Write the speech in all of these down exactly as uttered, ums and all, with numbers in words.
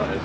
Nice.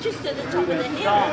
Just at the top of the hill.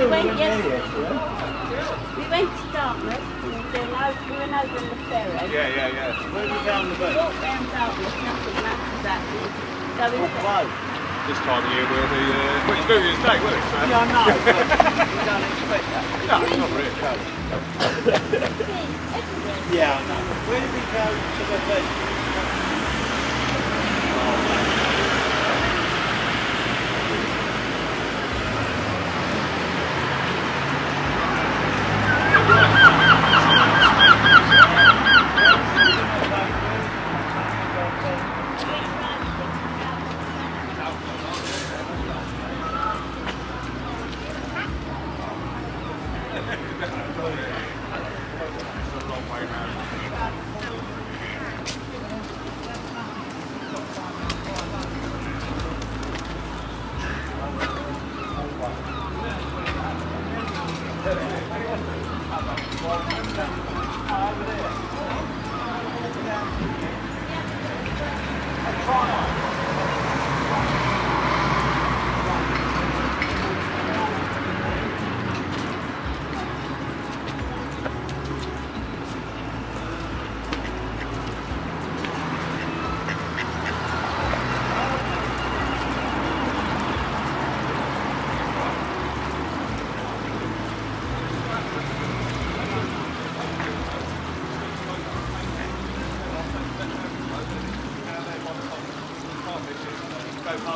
We went yesterday. We went to Dartmouth. We went over on the ferry. Yeah, yeah, yeah. We walked round Dartmouth, nothing matters actually. So we well, this time of year we'll be uh, which New Year's Day, won't it? Yeah, I know. We don't expect that. No, it's not really. Yeah, I know. Where did we go to the beach?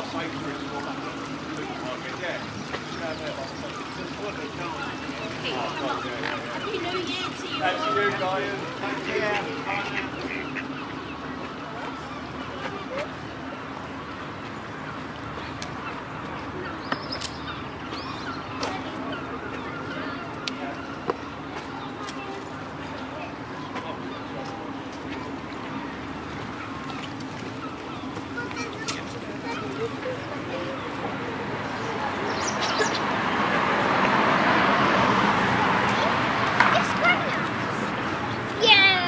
Oh, yeah!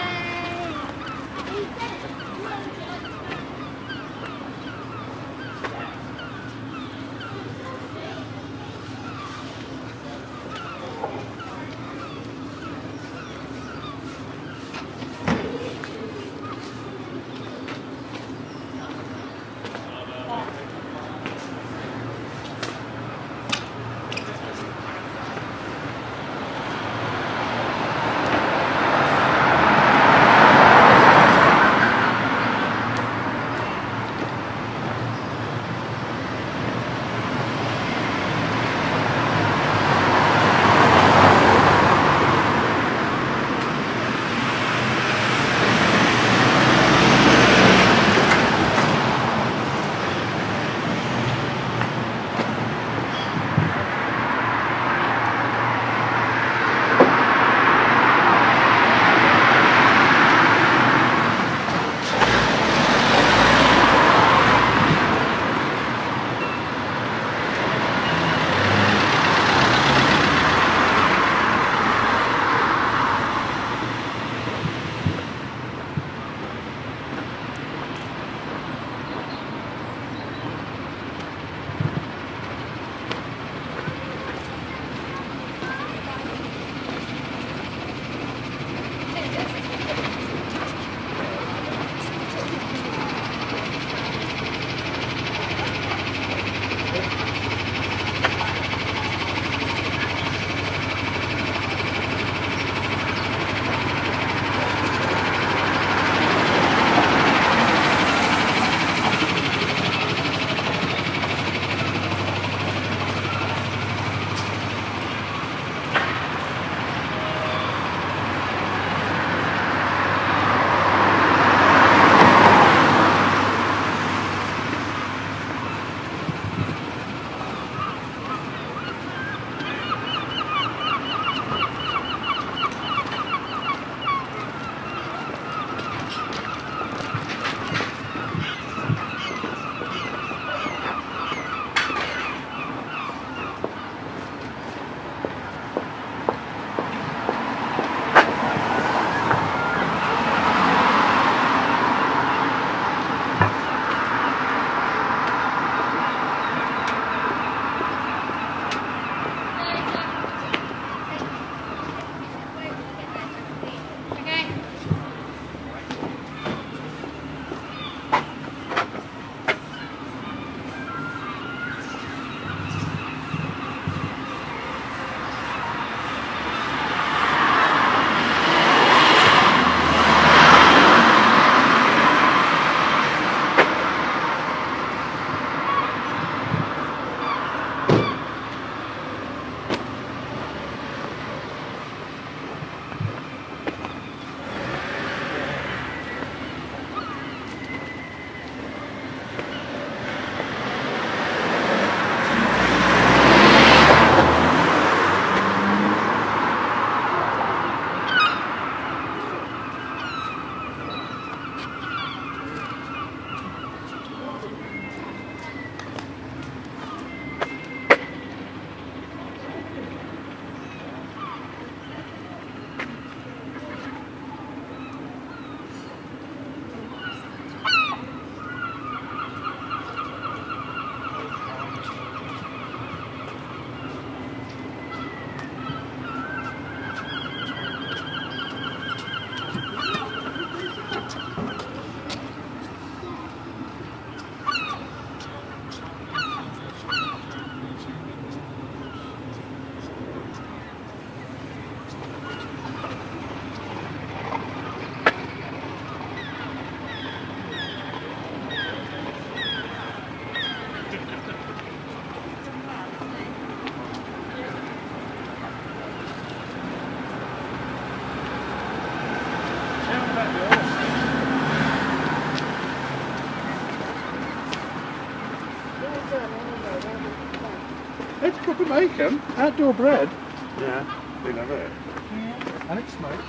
You could make them. Outdoor bread. Yeah. They love it. Yeah. And it's smoked.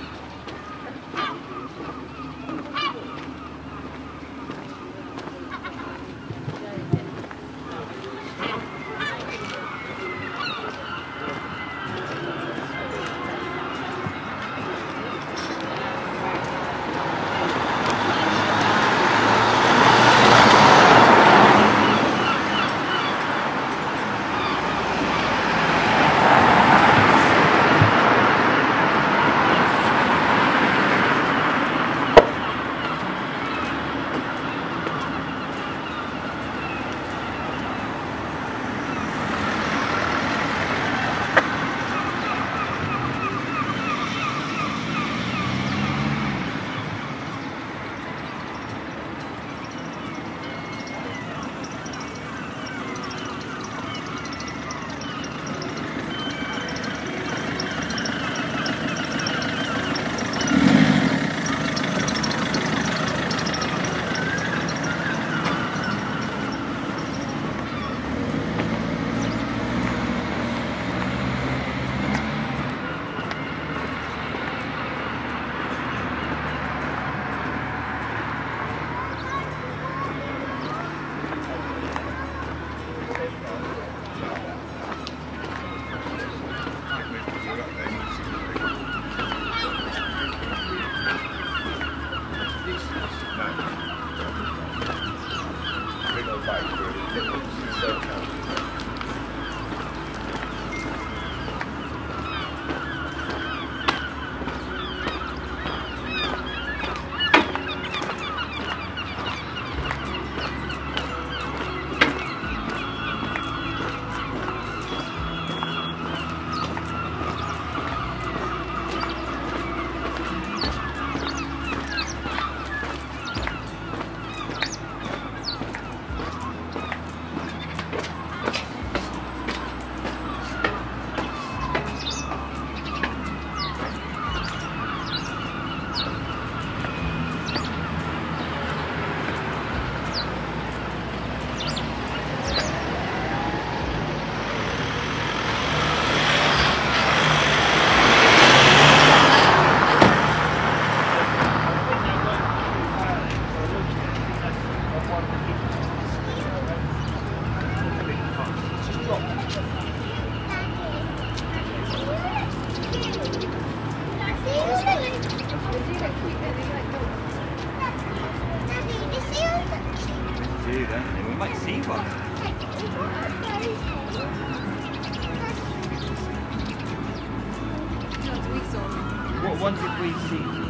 What one did we see?